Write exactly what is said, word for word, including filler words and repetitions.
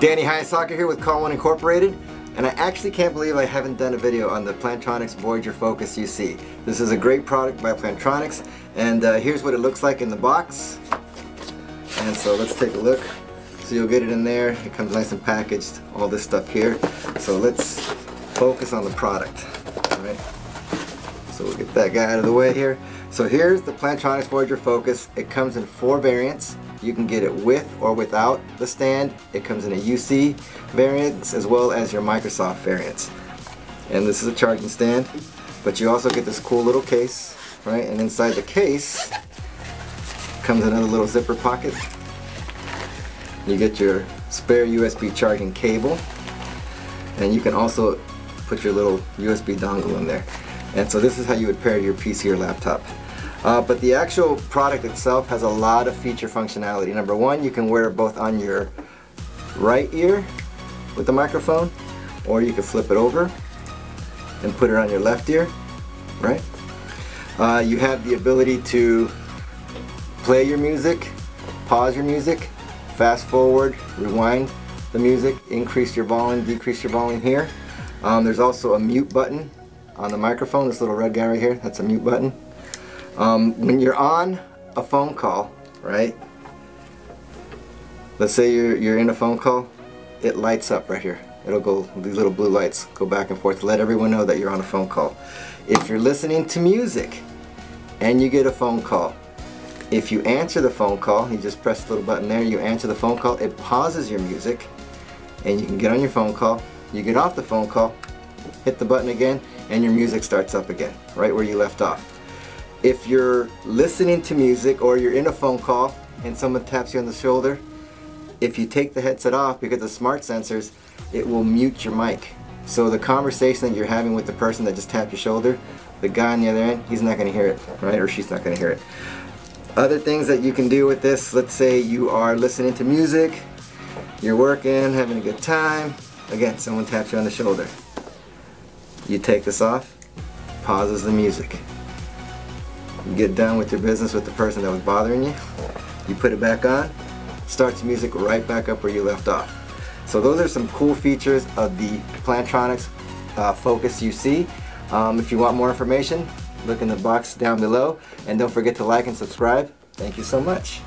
Danny Hiasaka here with Call One Incorporated, and I actually can't believe I haven't done a video on the Plantronics Voyager Focus U C. This is a great product by Plantronics, and uh, here's what it looks like in the box. And so let's take a look. So you'll get it in there. It comes nice and packaged, all this stuff here. So let's focus on the product. All right. So we'll get that guy out of the way here. So here's the Plantronics Voyager Focus. It comes in four variants. You can get it with or without the stand. It comes in a U C variant as well as your Microsoft variants. And this is a charging stand. But you also get this cool little case, right? And inside the case comes another little zipper pocket. You get your spare U S B charging cable. And you can also put your little U S B dongle in there. And so this is how you would pair your P C or laptop. Uh, but the actual product itself has a lot of feature functionality. Number one, you can wear it both on your right ear with the microphone, or you can flip it over and put it on your left ear, right? Uh, you have the ability to play your music, pause your music, fast forward, rewind the music, increase your volume, decrease your volume here. Um, there's also a mute button on the microphone, this little red guy right here, that's a mute button. Um, when you're on a phone call, right, let's say you're, you're in a phone call, it lights up right here. It'll go, these little blue lights go back and forth to let everyone know that you're on a phone call. If you're listening to music and you get a phone call, if you answer the phone call, you just press the little button there, you answer the phone call, it pauses your music, and you can get on your phone call, you get off the phone call, hit the button again, and your music starts up again, right where you left off. If you're listening to music or you're in a phone call and someone taps you on the shoulder, if you take the headset off because of smart sensors, it will mute your mic. So the conversation that you're having with the person that just tapped your shoulder, the guy on the other end, he's not going to hear it, right? Or she's not going to hear it. Other things that you can do with this, let's say you are listening to music, you're working, having a good time, again, someone taps you on the shoulder. You take this off, pauses the music. You get done with your business with the person that was bothering you. You put it back on, starts music right back up where you left off. So those are some cool features of the Plantronics uh, Focus U C. Um, if you want more information, look in the box down below. And don't forget to like and subscribe. Thank you so much.